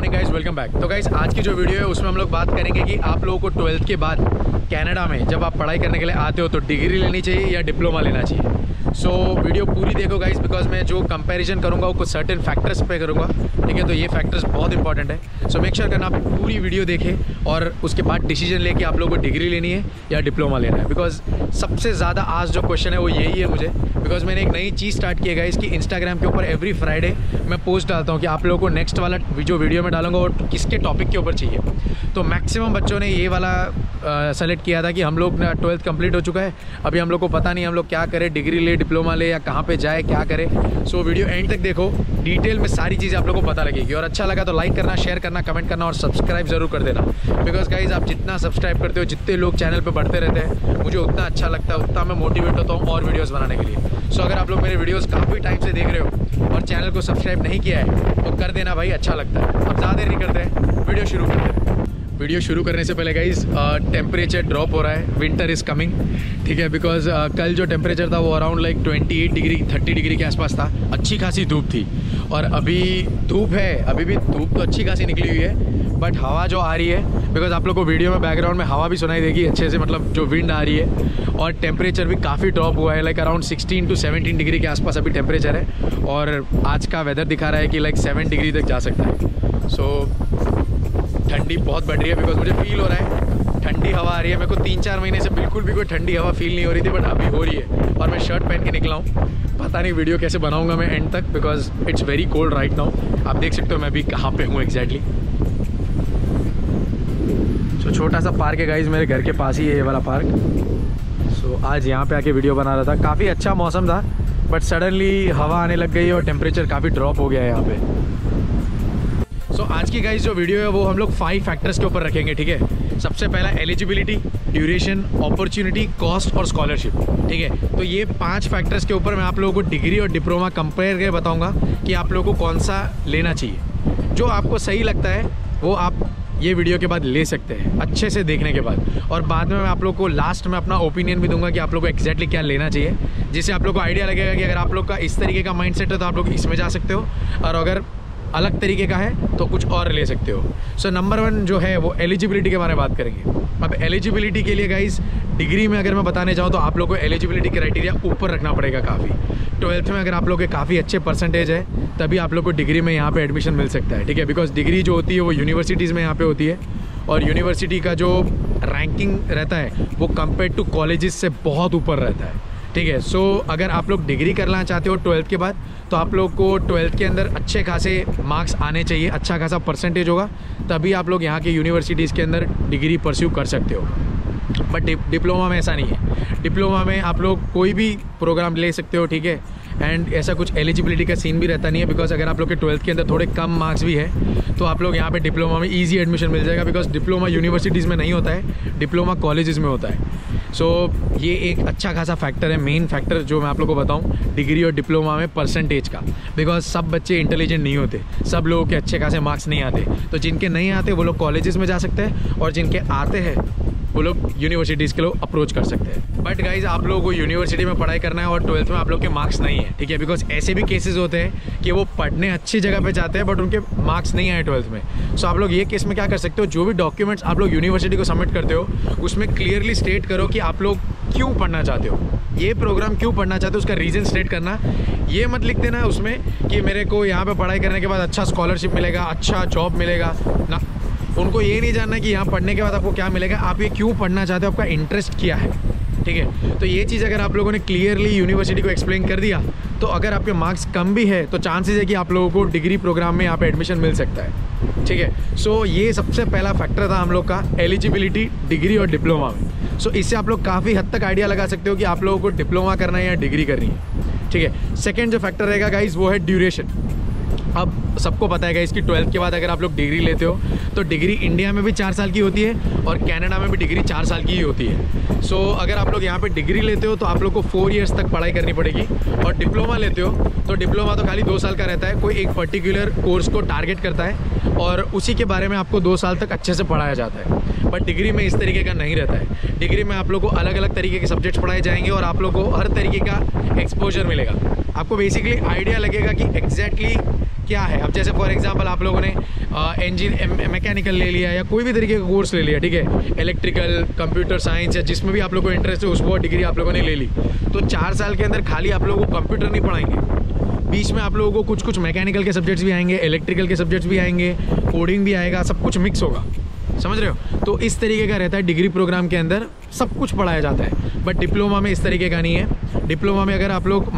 Morning guys, welcome back. तो guys आज की जो वीडियो है उसमें हम लोग बात करेंगे कि आप लोगों को ट्वेल्थ के बाद कनाडा में जब आप पढ़ाई करने के लिए आते हो तो डिग्री लेनी चाहिए या डिप्लोमा लेना चाहिए। सो वीडियो पूरी देखो गाइस, बिकॉज मैं जो कंपैरिजन करूँगा वो कुछ सर्टेन फैक्टर्स पे करूँगा, ठीक है। तो ये फैक्टर्स बहुत इंपॉर्टेंट है, सो मेक श्योर करना आप पूरी वीडियो देखें और उसके बाद डिसीजन लेके आप लोगों को डिग्री लेनी है या डिप्लोमा लेना है। बिकॉज सबसे ज़्यादा आज जो क्वेश्चन है वो यही है मुझे, बिकॉज मैंने एक नई चीज़ स्टार्ट की है गाइस कि इंस्टाग्राम के ऊपर एवरी फ्राइडे मैं पोस्ट डालता हूँ कि आप लोगों को नेक्स्ट वाला जो वीडियो में डालूंगा वो किसके टॉपिक के ऊपर चाहिए। तो मैक्सिमम बच्चों ने ये वाला सेलेक्ट किया था कि हम लोग ना ट्वेल्थ कंप्लीट हो चुका है, अभी हम लोग को पता नहीं हम लोग क्या करें, डिग्री ले, डिप्लोमा ले या कहाँ पे जाए, क्या करें। सो वीडियो एंड तक देखो, डिटेल में सारी चीज़ें आप लोगों को पता लगेगी। और अच्छा लगा तो लाइक करना, शेयर करना, कमेंट करना और सब्सक्राइब ज़रूर कर देना, बिकॉज गाइज आप जितना सब्सक्राइब करते हो, जितने लोग चैनल पर बढ़ते रहते हैं, मुझे उतना अच्छा लगता है, उतना मैं मोटिवेट होता हूँ और वीडियोज़ बनाने के लिए। सो अगर आप लोग मेरे वीडियोज़ काफ़ी टाइम से देख रहे हो और चैनल को सब्सक्राइब नहीं किया है तो कर देना भाई, अच्छा लगता है। अब ज़्यादा देर नहीं करते हैं, वीडियो शुरू करते हैं। वीडियो शुरू करने से पहले गाइज़ टेम्परेचर ड्रॉप हो रहा है, विंटर इज़ कमिंग, ठीक है। बिकॉज कल जो टेम्परेचर था वो अराउंड लाइक 28 डिग्री 30 डिग्री के आसपास था, अच्छी खासी धूप थी। और अभी धूप है, अभी भी धूप तो अच्छी खासी निकली हुई है, बट हवा जो आ रही है, बिकॉज आप लोग को वीडियो में बैकग्राउंड में हवा भी सुनाई देगी अच्छे से, मतलब जो विंड आ रही है। और टेम्परेचर भी काफ़ी ड्रॉप हुआ है, लाइक अराउंड 16 टू 17 डिग्री के आसपास अभी टेम्परेचर है। और आज का वेदर दिखा रहा है कि लाइक 7 डिग्री तक जा सकता है। सो ठंडी बहुत बढ़ रही है, बिकॉज मुझे फील हो रहा है ठंडी हवा आ रही है। मेरे को 3-4 महीने से बिल्कुल भी कोई ठंडी हवा फील नहीं हो रही थी, बट अभी हो रही है। और मैं शर्ट पहन के निकला हूँ, पता नहीं वीडियो कैसे बनाऊँगा मैं एंड तक, because it's very cold right now. आप देख सकते हो मैं अभी कहाँ पे हूँ एग्जैक्टली। सो छोटा सा पार्क है गाइज, मेरे घर के पास ही है ये वाला पार्क। सो आज यहाँ पर आके वीडियो बना रहा था, काफ़ी अच्छा मौसम था, बट सडनली हवा आने लग गई और टेम्परेचर काफ़ी ड्रॉप हो गया है यहाँ पर। तो आज की गाइस जो वीडियो है वो हम लोग 5 फैक्टर्स के ऊपर रखेंगे, ठीक है। सबसे पहला एलिजिबिलिटी, ड्यूरेशन, अपॉर्चुनिटी, कॉस्ट और स्कॉलरशिप, ठीक है। तो ये 5 फैक्टर्स के ऊपर मैं आप लोगों को डिग्री और डिप्लोमा कंपेयर करके बताऊंगा कि आप लोगों को कौन सा लेना चाहिए। जो आपको सही लगता है वो आप ये वीडियो के बाद ले सकते हैं अच्छे से देखने के बाद, और बाद में मैं आप लोग को लास्ट में अपना ओपिनियन भी दूंगा कि आप लोग को एक्जैक्टली क्या लेना चाहिए, जिससे आप लोग को आइडिया लगेगा कि अगर आप लोग का इस तरीके का माइंड सेट है तो आप लोग इसमें जा सकते हो, और अगर अलग तरीके का है तो कुछ और ले सकते हो। सो नंबर 1 जो है वो एलिजिबिलिटी के बारे में बात करेंगे। अब एलिजिबिलिटी के लिए गाइस डिग्री में अगर मैं बताने जाऊँ तो आप लोगों को एलिजिबिलिटी क्राइटेरिया ऊपर रखना पड़ेगा काफ़ी। ट्वेल्थ में अगर आप लोग के काफ़ी अच्छे परसेंटेज है तभी आप लोग को डिग्री में यहाँ पे एडमिशन मिल सकता है, ठीक है। बिकॉज डिग्री जो होती है वो यूनिवर्सिटीज़ में यहाँ पे होती है, और यूनिवर्सिटी का जो रैंकिंग रहता है वो कंपेयर टू कॉलेजेस से बहुत ऊपर रहता है, ठीक है। सो अगर आप लोग डिग्री करना चाहते हो ट्वेल्थ के बाद तो आप लोग को ट्वेल्थ के अंदर अच्छे खासे मार्क्स आने चाहिए, अच्छा खासा परसेंटेज होगा, तभी आप लोग यहाँ के यूनिवर्सिटीज़ के अंदर डिग्री परस्यू कर सकते हो। बट डिप्लोमा में ऐसा नहीं है, डिप्लोमा में आप लोग कोई भी प्रोग्राम ले सकते हो, ठीक है। एंड ऐसा कुछ एलिजिबिलिटी का सीन भी रहता नहीं है, बिकॉज अगर आप लोग के ट्वेल्थ के अंदर थोड़े कम मार्क्स भी है तो आप लोग यहाँ पे डिप्लोमा में ईजी एडमिशन मिल जाएगा, बिकॉज डिप्लोमा यूनिवर्सिटीज़ में नहीं होता है, डिप्लोमा कॉलेजेस में होता है। सो ये एक अच्छा खासा फैक्टर है, मेन फैक्टर जो मैं आप लोग को बताऊँ डिग्री और डिप्लोमा में परसेंटेज का, बिकॉज सब बच्चे इंटेलिजेंट नहीं होते, सब लोगों के अच्छे खासे मार्क्स नहीं आते। तो जिनके नहीं आते वो लोग कॉलेजेस में जा सकते हैं, और जिनके आते हैं वो लोग यूनिवर्सिटीज़ के लोग अप्रोच कर सकते हैं। बट गाइज आप लोगों को यूनिवर्सिटी में पढ़ाई करना है और ट्वेल्थ में आप लोग के मार्क्स नहीं है, ठीक है। बिकॉज ऐसे भी केसेस होते हैं कि वो पढ़ने अच्छी जगह पे जाते हैं बट उनके मार्क्स नहीं आए ट्वेल्थ में। सो आप लोग ये केस में क्या कर सकते हो, जो भी डॉक्यूमेंट्स आप लोग यूनिवर्सिटी को सबमिट करते हो उसमें क्लियरली स्टेट करो कि आप लोग क्यों पढ़ना चाहते हो, ये प्रोग्राम क्यों पढ़ना चाहते हो, उसका रीज़न स्टेट करना। ये मत लिख देना उसमें कि मेरे को यहाँ पर पढ़ाई करने के बाद अच्छा स्कॉलरशिप मिलेगा, अच्छा जॉब मिलेगा ना, उनको ये नहीं जानना कि यहाँ पढ़ने के बाद आपको क्या मिलेगा, आप ये क्यों पढ़ना चाहते हो, आपका इंटरेस्ट क्या है, ठीक है। तो ये चीज़ अगर आप लोगों ने क्लियरली यूनिवर्सिटी को एक्सप्लेन कर दिया तो अगर आपके मार्क्स कम भी है तो चांसेस है कि आप लोगों को डिग्री प्रोग्राम में यहाँ पे एडमिशन मिल सकता है, ठीक है। सो ये सबसे पहला फैक्टर था हम लोग का एलिजिबिलिटी डिग्री और डिप्लोमा में। सो इससे आप लोग काफ़ी हद तक आइडिया लगा सकते हो कि आप लोगों को डिप्लोमा करना है या डिग्री करनी है, ठीक है। सेकेंड जो फैक्टर रहेगा गाइज वो है ड्यूरेशन। अब सबको पता है गाइस कि ट्वेल्थ के बाद अगर आप लोग डिग्री लेते हो तो डिग्री इंडिया में भी 4 साल की होती है और कनाडा में भी डिग्री 4 साल की ही होती है। सो अगर आप लोग यहाँ पे डिग्री लेते हो तो आप लोग को 4 इयर्स तक पढ़ाई करनी पड़ेगी, और डिप्लोमा लेते हो तो डिप्लोमा तो खाली 2 साल का रहता है, कोई एक पर्टिकुलर कोर्स को टारगेट करता है और उसी के बारे में आपको 2 साल तक अच्छे से पढ़ाया जाता है। बट डिग्री में इस तरीके का नहीं रहता है, डिग्री में आप लोग को अलग अलग तरीके के सब्जेक्ट्स पढ़ाए जाएंगे और आप लोग को हर तरीके का एक्सपोजर मिलेगा। आपको बेसिकली आइडिया लगेगा कि एग्जैक्टली क्या है। अब जैसे फॉर एग्जांपल आप लोगों ने इंजीनियर मैकेनिकल ले लिया या कोई भी तरीके का कोर्स ले लिया, ठीक है, इलेक्ट्रिकल, कंप्यूटर साइंस या जिसमें भी आप लोगों को इंटरेस्ट है उस वो डिग्री आप लोगों ने ले ली, तो 4 साल के अंदर खाली आप लोगों को कंप्यूटर नहीं पढ़ाएंगे, बीच में आप लोगों को कुछ कुछ मैकेनिकल के सब्जेक्ट्स भी आएंगे, इलेक्ट्रिकल के सब्जेक्ट्स भी आएंगे, कोडिंग भी आएगा, सब कुछ मिक्स होगा, समझ रहे हो। तो इस तरीके का रहता है डिग्री प्रोग्राम के अंदर, सब कुछ पढ़ाया जाता है, बट डिप्लोमा में इस तरीके का नहीं है। डिप्लोमा में अगर आप लोग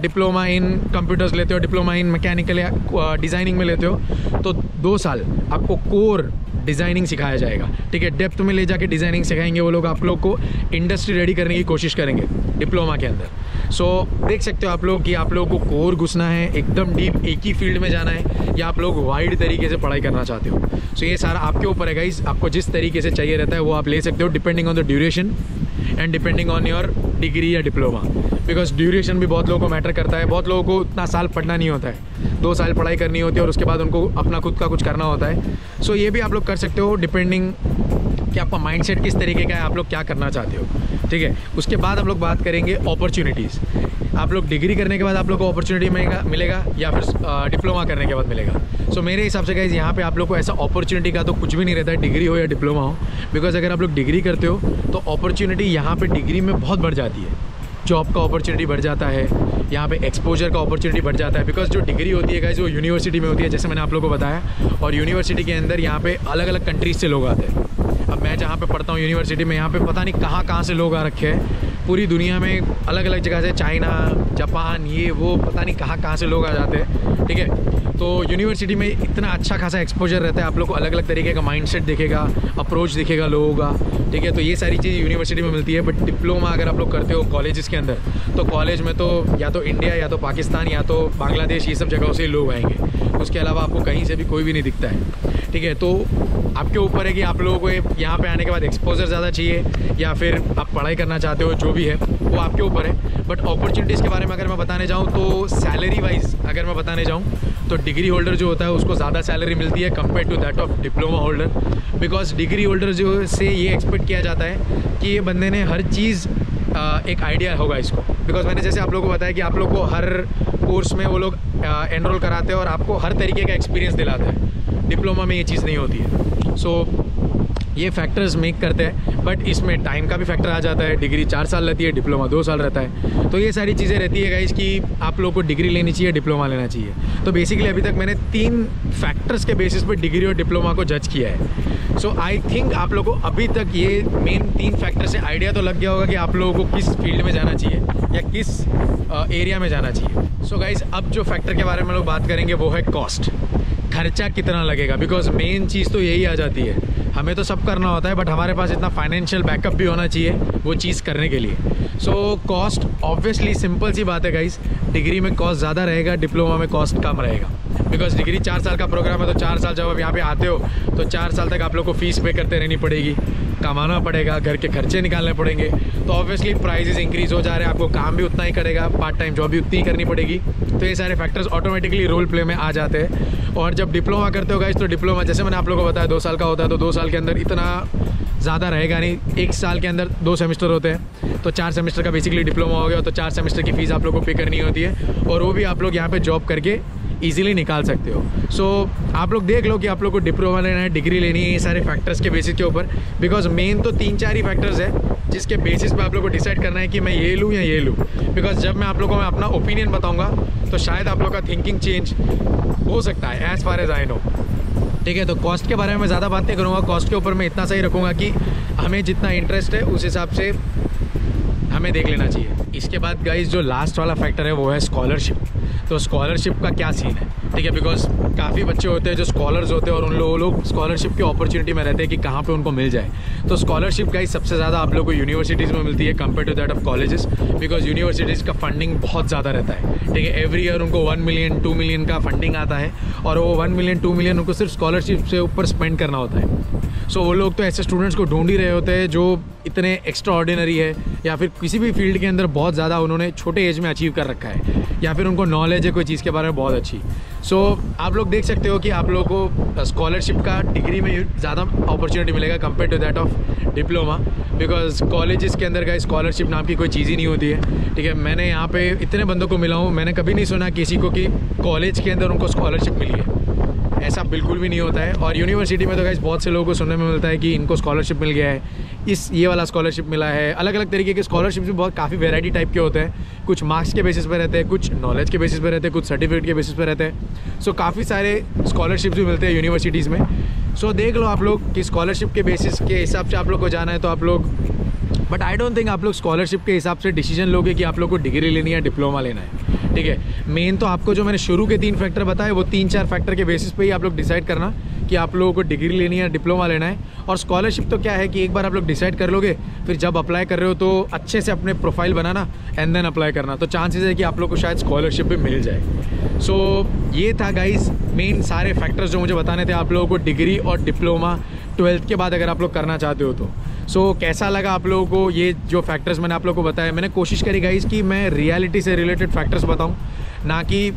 डिप्लोमा इन कंप्यूटर्स लेते हो, डिप्लोमा इन मैकेनिकल या डिज़ाइनिंग में लेते हो, तो 2 साल आपको कोर डिज़ाइनिंग सिखाया जाएगा, ठीक है, डेप्थ में ले जाके डिज़ाइनिंग सिखाएंगे वो लोग, आप लोग को इंडस्ट्री रेडी करने की कोशिश करेंगे डिप्लोमा के अंदर। सो देख सकते हो आप लोग कि आप लोगों को कोर घुसना है, एकदम डीप एक ही फील्ड में जाना है, या आप लोग वाइड तरीके से पढ़ाई करना चाहते हो। सो ये सारा आपके ऊपर है गाइस, आपको जिस तरीके से चाहिए रहता है वो आप ले सकते हो, depending on the duration and depending on your degree या डिप्लोमा, बिकॉज ड्यूरेशन भी बहुत लोगों को मैटर करता है। बहुत लोगों को उतना साल पढ़ना नहीं होता है, 2 साल पढ़ाई करनी होती है और उसके बाद उनको अपना खुद का कुछ करना होता है। सो ये भी आप लोग कर सकते हो, डिपेंडिंग कि आपका माइंडसेट किस तरीके का है, आप लोग क्या करना चाहते हो, ठीक है। उसके बाद हम लोग बात करेंगे अपॉर्चुनिटीज़। आप लोग डिग्री करने के बाद आप लोग को अपॉर्चुनिटी मिलेगा या फिर डिप्लोमा करने के बाद मिलेगा। सो मेरे हिसाब से गाइस यहाँ पे आप लोग को ऐसा अपॉर्चुनिटी का तो कुछ भी नहीं रहता है, डिग्री हो या डिप्लोमा हो, बिकॉज अगर आप लोग डिग्री करते हो तो अपॉर्चुनिटी यहाँ पे डिग्री में बहुत बढ़ जाती है, जॉब का अपॉर्चुनिटी बढ़ जाता है, यहाँ पे एक्सपोजर का अपॉर्चुनिटी बढ़ जाता है, बिकॉज जो डिग्री होती है गाइस वो यूनिवर्सिटी में होती है, जैसे मैंने आप लोग को बताया, और यूनिवर्सिटी के अंदर यहाँ पे अलग अलग कंट्रीज से लोग आते हैं। अब मैं जहाँ पे पढ़ता हूँ यूनिवर्सिटी में, यहाँ पे पता नहीं कहाँ कहाँ से लोग आ रखे हैं, पूरी दुनिया में अलग अलग जगह से, चाइना, जापान, ये वो, पता नहीं कहाँ कहाँ से लोग आ जाते हैं, ठीक है। तो यूनिवर्सिटी में इतना अच्छा खासा एक्सपोजर रहता है, आप लोग को अलग अलग तरीके का माइंडसेट दिखेगा, अप्रोच दिखेगा लोगों का, ठीक है। तो ये सारी चीज़ यूनिवर्सिटी में मिलती है, बट डिप्लोमा अगर आप लोग करते हो कॉलेजेस के अंदर, तो कॉलेज में तो या तो इंडिया या तो पाकिस्तान या तो बांग्लादेश, ये सब जगहों से लोग आएंगे, उसके अलावा आपको कहीं से भी कोई भी नहीं दिखता है, ठीक है। तो आपके ऊपर है कि आप लोगों को यहाँ पे आने के बाद एक्सपोजर ज़्यादा चाहिए या फिर आप पढ़ाई करना चाहते हो, जो भी है वो आपके ऊपर है। बट अपॉर्चुनिटीज़ के बारे में अगर मैं बताने जाऊँ तो सैलरी वाइज अगर मैं बताने जाऊँ तो डिग्री होल्डर जो होता है उसको ज़्यादा सैलरी मिलती है compare to that of diploma holder, because degree holder जो से ये एक्सपेक्ट किया जाता है कि ये बंदे ने हर चीज़ एक आइडिया होगा इसको, बिकॉज मैंने जैसे आप लोगों को बताया कि आप लोग को हर कोर्स में वो लोग एनरोल कराते हैं और आपको हर तरीके का एक्सपीरियंस दिलाते हैं, डिप्लोमा में ये चीज़ नहीं होती है। सो ये फैक्टर्स मेक करते हैं, बट इसमें टाइम का भी फैक्टर आ जाता है, डिग्री 4 साल रहती है, डिप्लोमा 2 साल रहता है। तो ये सारी चीज़ें रहती है गाइस कि आप लोग को डिग्री लेनी चाहिए, डिप्लोमा लेना चाहिए। तो बेसिकली अभी तक मैंने 3 फैक्टर्स के बेसिस पर डिग्री और डिप्लोमा को जज किया है। सो आई थिंक आप लोग को अभी तक ये मेन 3 फैक्टर से आइडिया तो लग गया होगा कि आप लोगों को किस फील्ड में जाना चाहिए या किस एरिया में जाना चाहिए। सो गाइस अब जो फैक्टर के बारे में लोग बात करेंगे वो है कॉस्ट, खर्चा कितना लगेगा, बिकॉज मेन चीज़ तो यही आ जाती है। हमें तो सब करना होता है बट हमारे पास इतना फाइनेंशियल बैकअप भी होना चाहिए वो चीज़ करने के लिए। सो कॉस्ट ऑब्वियसली सिंपल सी बात है गाइस, डिग्री में कॉस्ट ज़्यादा रहेगा, डिप्लोमा में कॉस्ट कम रहेगा, बिकॉज डिग्री 4 साल का प्रोग्राम है, तो 4 साल जब आप यहाँ पे आते हो तो 4 साल तक आप लोग को फ़ीस पे करते रहनी पड़ेगी, कमाना पड़ेगा, घर के खर्चे निकालने पड़ेंगे, तो ऑब्वियसली प्राइजेज़ इंक्रीज़ हो जा रहे हैं, आपको काम भी उतना ही करेगा, पार्ट टाइम जॉब भी उतनी ही करनी पड़ेगी। तो ये सारे फैक्टर्स ऑटोमेटिकली रोल प्ले में आ जाते हैं। और जब डिप्लोमा करते हो गाइस तो डिप्लोमा जैसे मैंने आप लोगों को बताया 2 साल का होता है, तो 2 साल के अंदर इतना ज़्यादा रहेगा नहीं, 1 साल के अंदर 2 सेमेस्टर होते हैं, तो 4 सेमेस्टर का बेसिकली डिप्लोमा हो गया, तो 4 सेमेस्टर की फ़ीस आप लोग को पे करनी होती है और वो भी आप लोग यहाँ पे जॉब करके ईजिली निकाल सकते हो। सो आप लोग देख लो कि आप लोग को डिप्लोमा लेना है, डिग्री लेनी है, ये सारे फैक्टर्स के बेसिस के ऊपर, बिकॉज मेन तो 3-4 ही फैक्टर्स है जिसके बेसिस पे आप लोग को डिसाइड करना है कि मैं ये लूँ या ये लूँ, बिकॉज जब मैं आप लोग को अपना ओपिनियन बताऊँगा तो शायद आप लोग का थिंकिंग चेंज हो सकता है, as far as I know, ठीक है। तो कॉस्ट के बारे में मैं ज़्यादा बात नहीं करूँगा, कॉस्ट के ऊपर मैं इतना सही रखूँगा कि हमें जितना इंटरेस्ट है उस हिसाब से हमें देख लेना चाहिए। इसके बाद गाइस जो लास्ट वाला फैक्टर है वो है स्कॉलरशिप। तो स्कॉलरशिप का क्या सीन है, ठीक है, बिकॉज काफ़ी बच्चे होते हैं जो स्कॉलर्स होते हैं और उन लोग स्कॉलरशिप की अपॉर्चुनिटी में रहते हैं कि कहाँ पे उनको मिल जाए। तो स्कॉलरशिप गाइस सबसे ज़्यादा आप लोग को यूनिवर्सिटीज़ में मिलती है compare to that of colleges, because universities का फंडिंग बहुत ज़्यादा रहता है, ठीक है। एवरी ईयर उनको 1 मिलियन 2 मिलियन का फंडिंग आता है और वो 1 मिलियन 2 मिलियन उनको सिर्फ स्कॉलरशिप से ऊपर स्पेंड करना होता है। सो वो लोग तो ऐसे स्टूडेंट्स को ढूंढ ही रहे होते हैं जो इतने एक्स्ट्रा ऑर्डिनरी है या फिर किसी भी फील्ड के अंदर बहुत ज़्यादा उन्होंने छोटे एज में अचीव कर रखा है या फिर उनको नॉलेज है कोई चीज़ के बारे में बहुत अच्छी। सो आप लोग देख देख सकते हो कि आप लोगों को स्कॉलरशिप का डिग्री में ज़्यादा अपॉर्चुनिटी मिलेगा compare to that of diploma, because colleges के अंदर का स्कॉलरशिप नाम की कोई चीज़ ही नहीं होती है। ठीक है, मैंने यहाँ पे इतने बंदों को मिला हूँ, मैंने कभी नहीं सुना किसी को कि कॉलेज के अंदर उनको स्कॉलरशिप मिली है, ऐसा बिल्कुल भी नहीं होता है। और यूनिवर्सिटी में तो गाइस बहुत से लोगों को सुनने में मिलता है कि इनको स्कॉलरशिप मिल गया है, इस ये वाला स्कॉलरशिप मिला है। अलग अलग तरीके के स्कॉलरशिप में बहुत काफ़ी वैरायटी टाइप के होते हैं, कुछ मार्क्स के बेसिस पर रहते हैं, कुछ नॉलेज के बेसिस पर रहते हैं, कुछ सर्टिफिकेट के बेसिस पर रहते हैं। सो काफ़ी सारे स्कॉलरशिप्स भी मिलते हैं यूनिवर्सिटीज़ में। सो देख लो आप लोग कि स्कॉलरशिप के बेसिस के हिसाब से आप लोग को जाना है तो आप लोग, बट आई डोंट थिंक आप लोग स्कॉलरशिप के हिसाब से डिसीजन लोगे कि आप लोग को डिग्री लेनी है डिप्लोमा लेना है। ठीक है, मेन तो आपको जो मैंने शुरू के 3 फैक्टर बताए वो 3-4 फैक्टर के बेसिस पे ही आप लोग डिसाइड करना कि आप लोगों को डिग्री लेनी है डिप्लोमा लेना है। और स्कॉलरशिप तो क्या है कि एक बार आप लोग डिसाइड कर लोगे, फिर जब अप्लाई कर रहे हो तो अच्छे से अपने प्रोफाइल बनाना एंड देन अप्लाई करना, तो चांसेस है कि आप लोग को शायद स्कॉलरशिप भी मिल जाए। सो ये था गाइस मेन सारे फैक्टर्स जो मुझे बताने थे आप लोगों को डिग्री और डिप्लोमा 12th के बाद अगर आप लोग करना चाहते हो तो। सो कैसा लगा आप लोगों को ये जो फैक्टर्स मैंने आप लोगों को बताया? मैंने कोशिश करी गाइस कि मैं रियलिटी से रिलेटेड फैक्टर्स बताऊँ, ना कि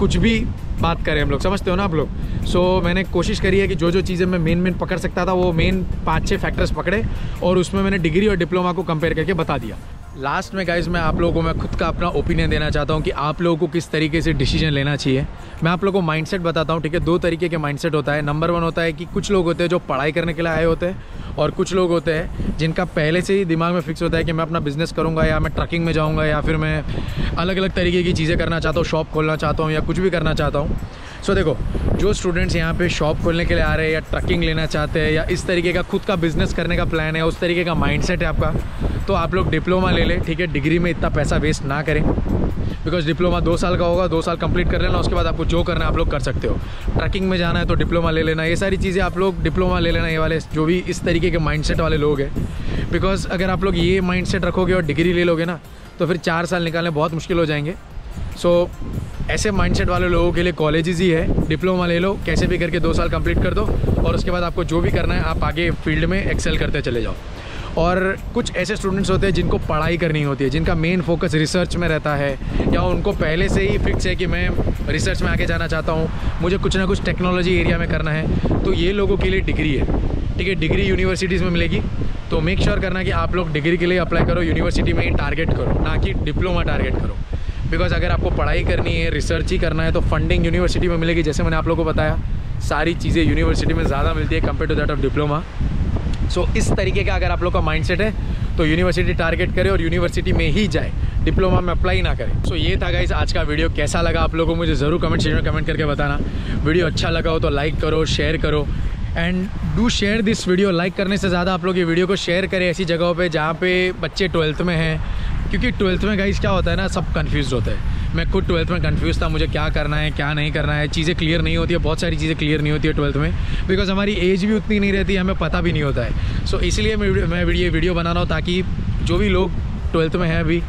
कुछ भी बात करें हम लोग, समझते हो ना आप लोग। सो मैंने कोशिश करी है कि जो जो चीज़ें मैं मेन पकड़ सकता था वो मेन 5-6 फैक्टर्स पकड़े और उसमें मैंने डिग्री और डिप्लोमा को कंपेयर करके बता दिया। लास्ट में गाइस मैं आप लोगों को मैं खुद का अपना ओपिनियन देना चाहता हूँ कि आप लोगों को किस तरीके से डिसीजन लेना चाहिए। मैं आप लोगों को माइंडसेट बताता हूँ। ठीक है, 2 तरीके के माइंडसेट होता है। नंबर 1 होता है कि कुछ लोग होते हैं जो पढ़ाई करने के लिए आए होते हैं और कुछ लोग होते हैं जिनका पहले से ही दिमाग में फिक्स होता है कि मैं अपना बिज़नेस करूँगा, या मैं ट्रकिंग में जाऊँगा, या फिर मैं अलग अलग तरीके की चीज़ें करना चाहता हूँ, शॉप खोलना चाहता हूँ या कुछ भी करना चाहता हूँ। सो देखो, जो स्टूडेंट्स यहाँ पे शॉप खोलने के लिए आ रहे हैं या ट्रकिंग लेना चाहते हैं या इस तरीके का खुद का बिज़नेस करने का प्लान है, उस तरीके का माइंडसेट है आपका, तो आप लोग डिप्लोमा ले लें। ठीक है, डिग्री में इतना पैसा वेस्ट ना करें, बिकॉज डिप्लोमा 2 साल का होगा, 2 साल कंप्लीट कर लेना, उसके बाद आपको जो करना है आप लोग कर सकते हो। ट्रैकिंग में जाना है तो डिप्लोमा ले लेना, ये सारी चीज़ें आप लोग डिप्लोमा ले लेना, ये वाले जो भी इस तरीके के माइंडसेट वाले लोग हैं। बिकॉज अगर आप लोग ये माइंडसेट रखोगे और डिग्री ले लोगे ना तो फिर 4 साल निकालने बहुत मुश्किल हो जाएंगे। सो ऐसे माइंडसेट वाले लोगों के लिए कॉलेजेस ही है, डिप्लोमा ले लो, कैसे भी करके 2 साल कंप्लीट कर दो और उसके बाद आपको जो भी करना है आप आगे फील्ड में एक्सेल करते चले जाओ। और कुछ ऐसे स्टूडेंट्स होते हैं जिनको पढ़ाई करनी होती है, जिनका मेन फोकस रिसर्च में रहता है, या उनको पहले से ही फिक्स है कि मैं रिसर्च में आगे जाना चाहता हूँ, मुझे कुछ ना कुछ टेक्नोलॉजी एरिया में करना है, तो ये लोगों के लिए डिग्री है। ठीक है, डिग्री यूनिवर्सिटीज़ में मिलेगी, तो मेक श्योर करना कि आप लोग डिग्री के लिए अप्लाई करो, यूनिवर्सिटी में ही टारगेट करो, ना कि डिप्लोमा टारगेट करो। बिकॉज अगर आपको पढ़ाई करनी है, रिसर्च ही करना है, तो फंडिंग यूनिवर्सिटी में मिलेगी। जैसे मैंने आप लोगों को बताया, सारी चीज़ें यूनिवर्सिटी में ज़्यादा मिलती है compare to that of diploma. So इस तरीके का अगर आप लोग का माइंडसेट है तो यूनिवर्सिटी टारगेट करें और यूनिवर्सिटी में ही जाए, डिप्लोमा में अप्लाई ना करें। सो ये था गाइस आज का वीडियो। कैसा लगा आप लोगों को मुझे ज़रूर कमेंट सेक्शन में कमेंट करके बताना। वीडियो अच्छा लगा हो तो लाइक करो, शेयर करो, and do share this video. Like करने से ज़्यादा आप लोग ये वीडियो को शेयर करें ऐसी जगहों पे जहाँ पे बच्चे 12th में हैं, क्योंकि 12th में गाइस क्या होता है ना, सब कंफ्यूज होते हैं। मैं खुद 12th में कंफ्यूज था, मुझे क्या करना है क्या नहीं करना है, चीज़ें क्लियर नहीं होती है, बहुत सारी चीज़ें क्लियर नहीं होती है 12th में, बिकॉज हमारी एज भी उतनी नहीं रहती, हमें पता भी नहीं होता है। सो इसलिए मैं ये वीडियो बना रहा हूँ ताकि जो भी लोग 12th में हैं अभी,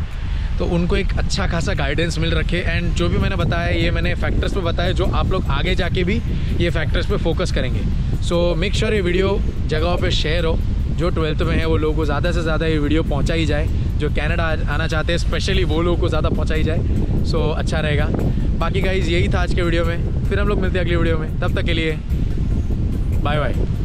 तो उनको एक अच्छा खासा गाइडेंस मिल रखे। एंड जो भी मैंने बताया ये मैंने फैक्टर्स पे बताया, जो आप लोग आगे जाके भी ये फैक्टर्स पे फोकस करेंगे। सो मेक श्योर ये वीडियो जगहों पे शेयर हो, जो 12th में है वो लोगों को ज़्यादा से ज़्यादा ये वीडियो पहुंचाई जाए, जो कनाडा आना चाहते हैं स्पेशली वो लोगों को ज़्यादा पहुँचाई जाए। सो अच्छा रहेगा। बाकी गाइज यही था आज के वीडियो में, फिर हम लोग मिलते हैं अगली वीडियो में, तब तक के लिए बाय बाय।